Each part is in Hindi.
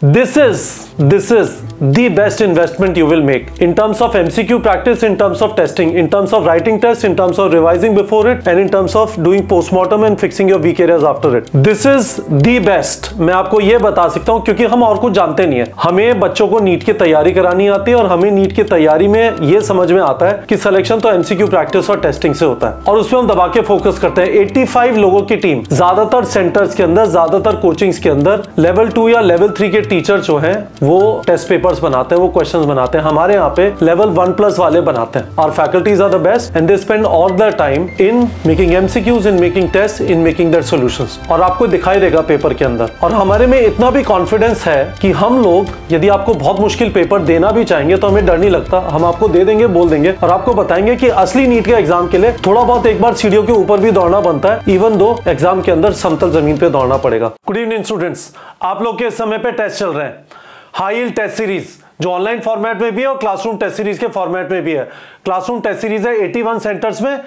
This is the best investment you will make in terms of MCQ practice, in terms of testing, in terms of writing tests, in terms of revising before it, and in terms of doing postmortem and fixing your weak areas after it. This is the best. मैं आपको ये बता सकता हूँ क्योंकि हम और कुछ जानते नहीं है। हमें बच्चों को नीट की तैयारी करानी आती है और हमें नीट की तैयारी में ये समझ में आता है कि सिलेक्शन तो MCQ प्रैक्टिस और टेस्टिंग से होता है और उसमें हम दबा के फोकस करते हैं। 85 लोगों की टीम ज्यादातर सेंटर्स के अंदर, ज्यादातर कोचिंग्स के अंदर लेवल 2 या लेवल 3 के टीचर जो हैं वो टेस्ट पेपर्स बनाते हैं, वो क्वेश्चंस बनाते हैं। हमारे यहाँ पे लेवल 1+ वाले बनाते हैं। Our faculties are the best and they spend all their time in making MCQs, in making tests, in making their solutions. और आपको दिखाई देगा पेपर के अंदर। और हमारे में इतना भी कॉन्फिडेंस है कि हम लोग यदि आपको बहुत मुश्किल पेपर देना भी चाहेंगे तो हमें डर नहीं लगता। हम आपको दे देंगे, बोल देंगे और आपको बताएंगे कि असली नीट के एग्जाम के लिए थोड़ा बहुत एक बार सीढ़ियों के ऊपर भी दौड़ना बनता है, इवन दो एग्जाम के अंदर समतल जमीन पे दौड़ना पड़ेगा। गुड इवनिंग स्टूडेंट्स, आप लोग के समय पे टेस्ट चल रहे हैं। हाई यील्ड टेस्ट सीरीज जो ऑनलाइन फॉर्मेट में भी है और क्लासरूम टेस्ट सीरीज के फॉर्मेट में भी है। क्लासरूम टेस्ट सीरीज है 81 सेंटर्स में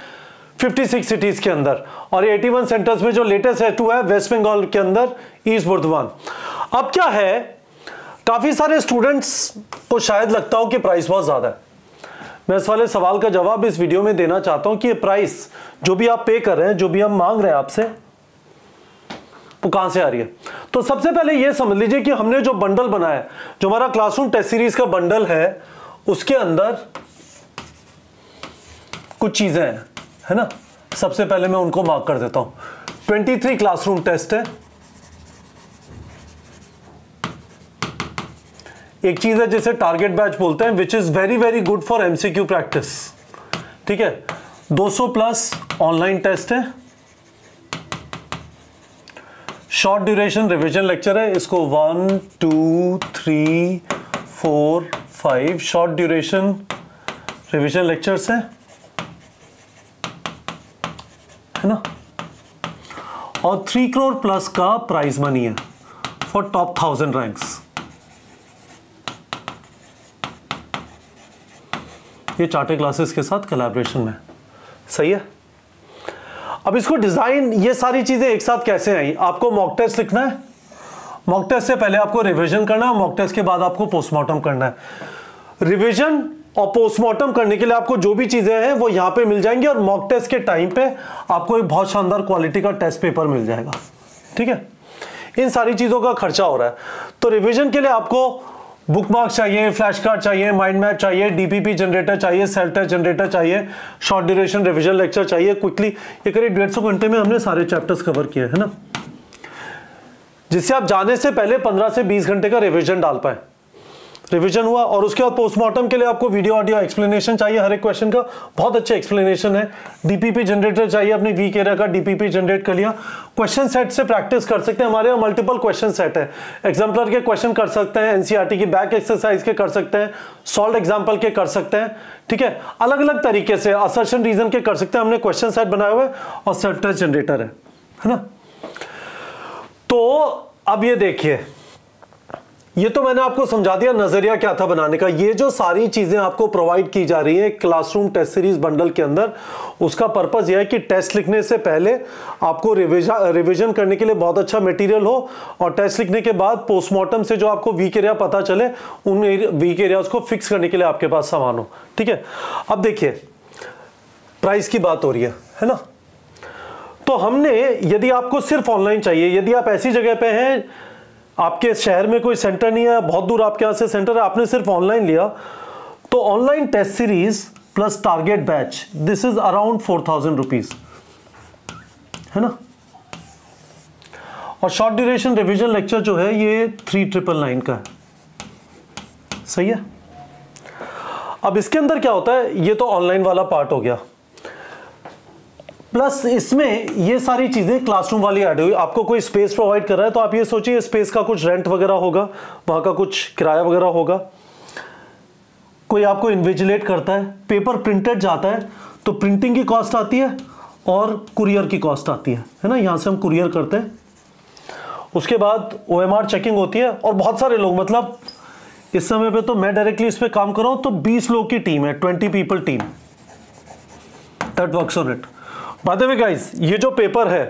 56 सिटीज के अंदर, और 81 सेंटर्स में जो लेटेस्ट है टू है वेस्ट बंगाल के अंदर, ईस्ट बर्धवान। अब क्या है, काफी सारे स्टूडेंट्स को शायद लगता हो कि प्राइस बहुत ज्यादा है। मैं इस वाले सवाल का जवाब इस वीडियो में देना चाहता हूं कि ये प्राइस जो भी आप पे कर रहे हैं, जो भी हम मांग रहे हैं आपसे, वो कहां से आ रही है। तो सबसे पहले ये समझ लीजिए कि हमने जो बंडल बनाया है, जो हमारा क्लासरूम टेस्ट सीरीज का बंडल है, उसके अंदर कुछ चीजें हैं, है ना। सबसे पहले मैं उनको मार्क कर देता हूं। 23 क्लासरूम टेस्ट है। एक चीज है जिसे टारगेट बैच बोलते हैं, which is very very good for MCQ practice, ठीक है। 200+ ऑनलाइन टेस्ट है। शॉर्ट ड्यूरेशन रिवीजन लेक्चर है, इसको 1 2 3 4 5 शॉर्ट ड्यूरेशन रिवीजन लेक्चर्स है, ना। और 3 करोड़+ का प्राइज मनी है फॉर टॉप 1000 रैंक्स। ये चार्टर क्लासेस के साथ कोलैबोरेशन में, सही है। अब इसको डिजाइन, ये सारी चीजें एक साथ कैसे आई। आपको मॉक टेस्ट लिखना है, मॉक टेस्ट से पहले आपको रिवीजन करना है, मॉक टेस्ट के बाद आपको पोस्टमार्टम करना है। रिवीजन और पोस्टमार्टम करने के लिए आपको जो भी चीजें हैं वो यहाँ पे मिल जाएंगी, और मॉक टेस्ट के टाइम पे आपको एक बहुत शानदार क्वालिटी का टेस्ट पेपर मिल जाएगा, ठीक है। इन सारी चीजों का खर्चा हो रहा है। तो रिविजन के लिए आपको बुक मार्क्स चाहिए, फ्लैश कार्ड चाहिए, माइंड मैप चाहिए, डीपीपी जनरेटर चाहिए, सेल्फ टेस्ट जनरेटर चाहिए, शॉर्ट ड्यूरेशन रिवीजन लेक्चर चाहिए। क्विकली ये करीब 150 घंटे में हमने सारे चैप्टर्स कवर किए हैं, ना, जिससे आप जाने से पहले 15 से 20 घंटे का रिवीजन डाल पाए। रिवीजन हुआ और उसके बाद पोस्टमार्टम के लिए आपको वीडियो ऑडियो एक्सप्लेनेशन चाहिए, हर एक क्वेश्चन का बहुत अच्छे एक्सप्लेनेशन है। डीपीपी जनरेटर चाहिए, अपने वीक एरिया का डीपीपी जनरेट कर लिया। क्वेश्चन सेट से प्रैक्टिस कर सकते हैं, हमारे यहाँ मल्टीपल क्वेश्चन सेट है। एग्जाम्पलर के क्वेश्चन कर सकते हैं, एनसीईआरटी की बैक एक्सरसाइज के कर सकते हैं, सॉल्व एग्जाम्पल के कर सकते हैं, ठीक है। अलग अलग तरीके से असर्शन रीजन के कर सकते हैं। हमने क्वेश्चन सेट बनाए हुए और सेल्फ टेस्ट जनरेटर है ना। तो अब ये देखिए, ये तो मैंने आपको समझा दिया नजरिया क्या था बनाने का। ये जो सारी चीजें आपको प्रोवाइड की जा रही है क्लासरूम टेस्ट सीरीज बंडल के अंदर, उसका पर्पस यह है कि टेस्ट लिखने से पहले आपको रिवीजन करने के लिए बहुत अच्छा मटेरियल हो, और टेस्ट लिखने के बाद पोस्टमार्टम से जो आपको वीक एरिया पता चले, उन वीक एरियाज को फिक्स करने के लिए आपके पास सामान हो, ठीक है। अब देखिए, प्राइस की बात हो रही है ना। तो हमने, यदि आपको सिर्फ ऑनलाइन चाहिए, यदि आप ऐसी जगह पर हैं, आपके शहर में कोई सेंटर नहीं है, बहुत दूर आपके यहाँ से सेंटर है, आपने सिर्फ ऑनलाइन लिया, तो online test series plus target batch, this is around 4000 rupees, है ना। और शॉर्ट ड्यूरेशन रिवीजन लेक्चर जो है ये 3999 का है, सही है। अब इसके अंदर क्या होता है, ये तो ऑनलाइन वाला पार्ट हो गया, प्लस इसमें ये सारी चीज़ें क्लासरूम वाली ऐड हुई। आपको कोई स्पेस प्रोवाइड कर रहा है तो आप ये सोचिए स्पेस का कुछ रेंट वगैरह होगा, वहाँ का कुछ किराया वगैरह होगा, कोई आपको इन्विजिलेट करता है, पेपर प्रिंटेड जाता है तो प्रिंटिंग की कॉस्ट आती है और कुरियर की कॉस्ट आती है ना। यहाँ से हम कुरियर करते हैं, उसके बाद OMR चेकिंग होती है, और बहुत सारे लोग, मतलब इस समय पर तो मैं डायरेक्टली इस पर काम कर रहा हूँ, तो 20 लोग की टीम है, 20 people team that works on it. By the way guys, ये जो पेपर है,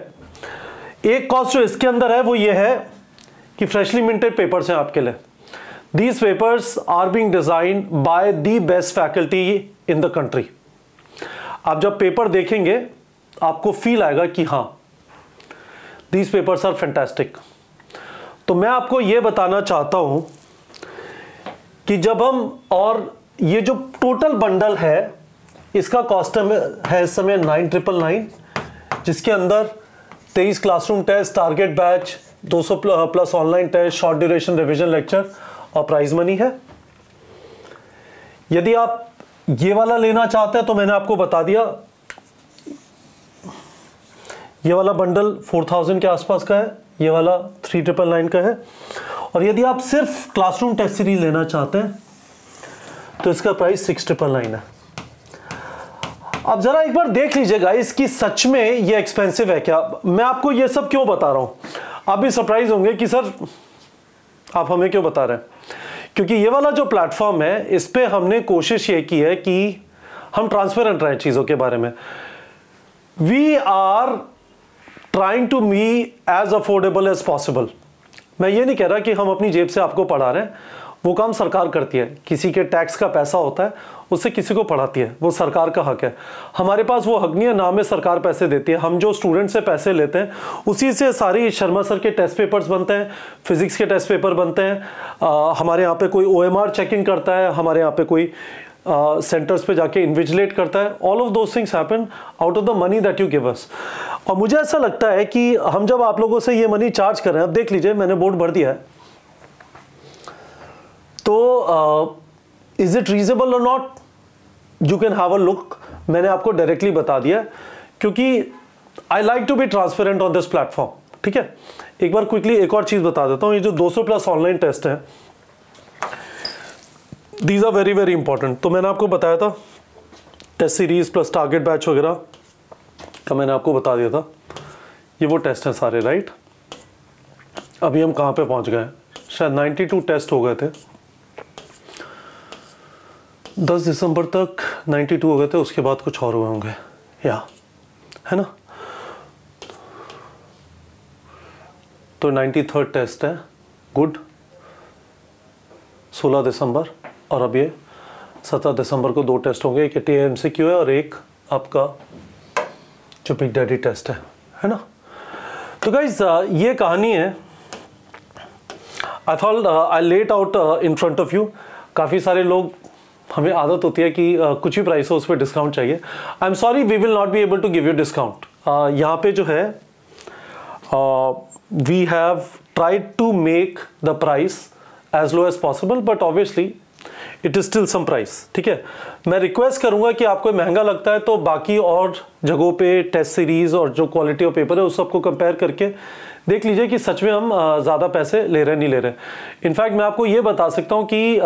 एक कॉस्ट जो इसके अंदर है वो ये है कि फ्रेशली मिंटेड पेपर्स हैं आपके लिए. These papers are being designed by the best faculty in the country. आप जब पेपर देखेंगे आपको फील आएगा कि हाँ दीज पेपर्स आर फैंटास्टिक. तो मैं आपको ये बताना चाहता हूँ कि जब हम, और ये जो टोटल बंडल है इसका कॉस्ट है इस समय 9999, जिसके अंदर 23 classroom test, target batch, 200 plus online test, short duration revision lecture और प्राइज मनी है. यदि आप ये वाला लेना चाहते हैं तो मैंने आपको बता दिया ये वाला बंडल 4000 के आसपास का है, ये वाला 3999 का है. और यदि आप सिर्फ क्लासरूम टेस्ट सीरीज लेना चाहते हैं तो इसका प्राइस 6999 है. अब जरा एक बार देख लीजिए गाइस कि सच में ये एक्सपेंसिव है क्या. मैं आपको ये सब क्यों बता रहा हूं, आप भी सरप्राइज होंगे कि सर आप हमें क्यों बता रहे हैं, क्योंकि ये वाला जो प्लेटफॉर्म है इस पे हमने कोशिश ये की है कि हम ट्रांसपेरेंट रहें चीज़ों के बारे में. We are trying to be as affordable as possible. मैं ये नहीं कह रहा कि हम अपनी जेब से आपको पढ़ा रहे हैं, वो काम सरकार करती है. किसी के टैक्स का पैसा होता है उससे किसी को पढ़ाती है, वो सरकार का हक है. हमारे पास वो हक नहीं है, नाम में सरकार पैसे देती है. हम जो स्टूडेंट से पैसे लेते हैं उसी से सारी शर्मा सर के टेस्ट पेपर्स बनते हैं, फिजिक्स के टेस्ट पेपर बनते हैं. हमारे यहाँ पे कोई OMR चेकिंग करता है, हमारे यहाँ पे कोई सेंटर्स पे जाके इन्विजिलेट करता है. All of those things happen out of the money that you give us. और मुझे ऐसा लगता है कि हम जब आप लोगों से ये मनी चार्ज कर रहे हैं, अब देख लीजिए मैंने बोर्ड भर दिया है, तो इज इट रीजनेबल और not, you can have a look. मैंने आपको डायरेक्टली बता दिया क्योंकि I like to be transparent on this platform. ठीक है, एक बार क्विकली एक और चीज़ बता देता हूँ. ये जो 200 प्लस ऑनलाइन टेस्ट है, these are very very important. तो मैंने आपको बताया था test series plus target batch वगैरह का मैंने आपको बता दिया था. ये वो टेस्ट हैं सारे, राइट. अभी हम कहाँ पर पहुँच गए, शायद 92 टेस्ट हो गए थे 10 दिसंबर तक, 92 हो गए थे. उसके बाद कुछ और हुए होंगे या है ना, तो 93rd टेस्ट है, गुड, 16 दिसंबर. और अब ये 17 दिसंबर को 2 टेस्ट होंगे, एक TMCQ है और एक आपका जो बिग डैडी टेस्ट है ना. तो गाइज ये कहानी है. I thought I let out in front of you. काफ़ी सारे लोग, हमें आदत होती है कि कुछ भी प्राइस हो उस पर डिस्काउंट चाहिए. I am sorry, we will not be able to give you discount. यहाँ पे जो है we have tried to make the price as low as possible, but obviously it is still some price. ठीक है, मैं रिक्वेस्ट करूँगा कि आपको महंगा लगता है तो बाकी और जगहों पे टेस्ट सीरीज़ और जो क्वालिटी ऑफ पेपर है उस सबको कंपेयर करके देख लीजिए कि सच में हम ज़्यादा पैसे ले रहे नहीं ले रहे. इनफैक्ट मैं आपको ये बता सकता हूँ कि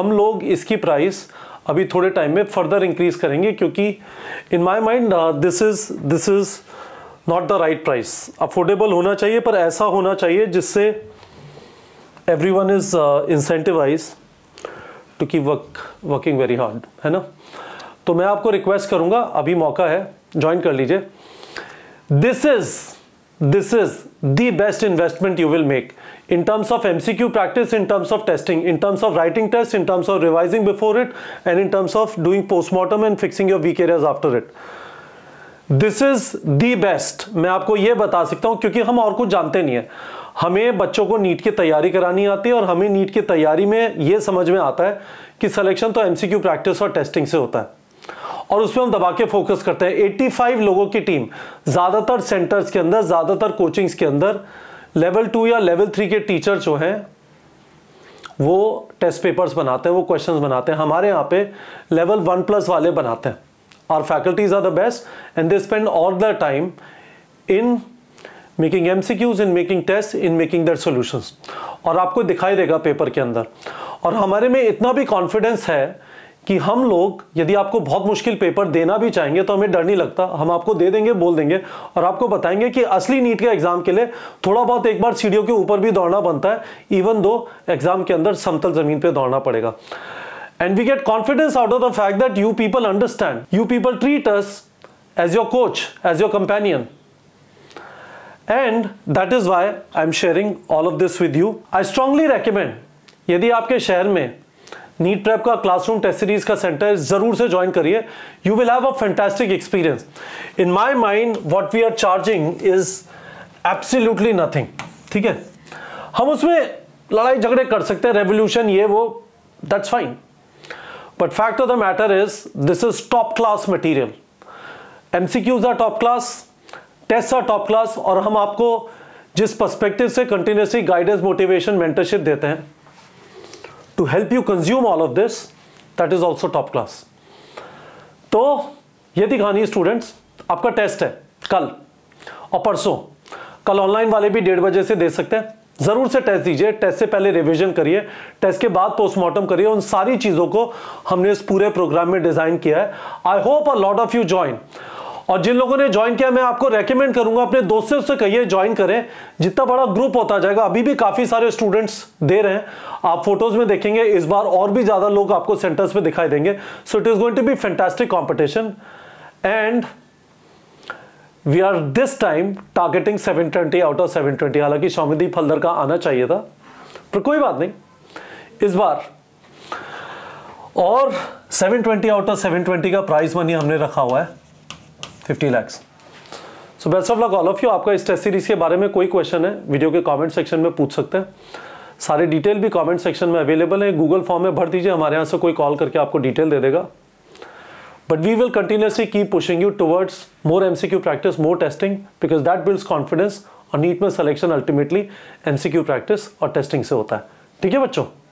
हम लोग इसकी प्राइस अभी थोड़े टाइम में फर्दर इंक्रीज़ करेंगे, क्योंकि in my mind this is not the right price. Affordable होना चाहिए, पर ऐसा होना चाहिए जिससे everyone is incentivize to keep working very hard, है ना. तो मैं आपको रिक्वेस्ट करूँगा, अभी मौका है, ज्वाइन कर लीजिए. This is the best investment you will make in terms of MCQ practice, in terms of testing, in terms of writing tests, in terms of revising before it, and in terms of doing postmortem and fixing your weak areas after it. This is the best. मैं आपको ये बता सकता हूँ क्योंकि हम और कुछ जानते नहीं है. हमें बच्चों को नीट की तैयारी करानी आती है और हमें नीट की तैयारी में ये समझ में आता है कि सिलेक्शन तो MCQ प्रैक्टिस और टेस्टिंग से होता है और उस पर हम दबा के फोकस करते हैं. 85 लोगों की टीम, ज़्यादातर सेंटर्स के अंदर, ज़्यादातर कोचिंग्स के अंदर लेवल 2 या लेवल 3 के टीचर जो हैं वो टेस्ट पेपर्स बनाते हैं, वो क्वेश्चंस बनाते हैं. हमारे यहाँ पे लेवल 1+ वाले बनाते हैं. और faculties are the best and they spend all the time in making MCQs, in making test, in making their solutions. और आपको दिखाई देगा पेपर के अंदर. और हमारे में इतना भी कॉन्फिडेंस है कि हम लोग, यदि आपको बहुत मुश्किल पेपर देना भी चाहेंगे तो हमें डर नहीं लगता. हम आपको दे देंगे, बोल देंगे और आपको बताएंगे कि असली नीट के एग्ज़ाम के लिए थोड़ा बहुत एक बार सीढ़ियों के ऊपर भी दौड़ना बनता है, इवन दो एग्ज़ाम के अंदर समतल ज़मीन पे दौड़ना पड़ेगा. And we get confidence out of the fact that you people understand, you people treat us as your coach, as your companion. and that is why I am sharing all of this with you. I strongly recommend यदि आपके शहर में नीट प्रेप का क्लासरूम टेस्ट सीरीज का सेंटर जरूर से ज्वाइन करिए. You will have a fantastic experience. In my mind what we are charging is absolutely nothing. ठीक है, हम उसमें लड़ाई झगड़े कर सकते हैं, रेवोल्यूशन ये वो, that's fine, but fact of the matter is this is top class material. MCQs are top class, test are top class, और हम आपको जिस पर्सपेक्टिव से कंटिन्यूसली गाइडेंस, मोटिवेशन, मेंटरशिप देते हैं to help you consume all of this, that is also top class. तो ये दिखानी स्टूडेंट्स, आपका टेस्ट है कल और परसों. कल ऑनलाइन वाले भी 1:30 बजे से दे सकते हैं. जरूर से टेस्ट दीजिए, टेस्ट से पहले रिवीजन करिए, टेस्ट के बाद पोस्टमार्टम करिए. उन सारी चीज़ों को हमने इस पूरे प्रोग्राम में डिज़ाइन किया है. I hope a lot of you join. और जिन लोगों ने ज्वाइन किया, मैं आपको रेकमेंड करूंगा, अपने दोस्तों से कहिए ज्वाइन करें. जितना बड़ा ग्रुप होता जाएगा, अभी भी काफी सारे स्टूडेंट्स दे रहे हैं, आप फोटोज में देखेंगे इस बार और भी ज्यादा लोग आपको सेंटर्स पे दिखाई देंगे. So it is going to be fantastic competition and we are this time targeting 720 out of 720. हालांकि शौमिकदीप हलदर का आना चाहिए था, पर कोई बात नहीं इस बार. और 720 आउट ऑफ 720 का प्राइज मनी हमने रखा हुआ है 50 lakhs. So best of luck all of you. आपका इस टेस्ट सीरीज के बारे में कोई क्वेश्चन है वीडियो के कमेंट सेक्शन में पूछ सकते हैं. सारे डिटेल भी कमेंट सेक्शन में अवेलेबल है. गूगल फॉर्म में भर दीजिए, हमारे यहाँ से कोई कॉल करके आपको डिटेल दे देगा. But we will continuously keep pushing you towards more MCQ practice, more testing, because that builds confidence. और नीट में सिलेक्शन अल्टीमेटली एमसीक्यू प्रैक्टिस और टेस्टिंग से होता है. ठीक है बच्चों.